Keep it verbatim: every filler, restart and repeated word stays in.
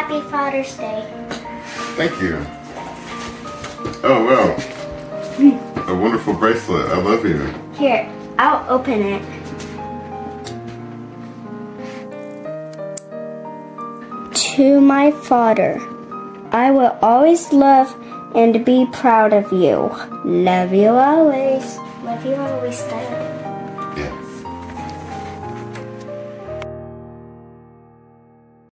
Happy Father's Day. Thank you. Oh, wow. Mm. A wonderful bracelet. I love you. Here, I'll open it. To my father, I will always love and be proud of you. Love you always. Love you always, Dad.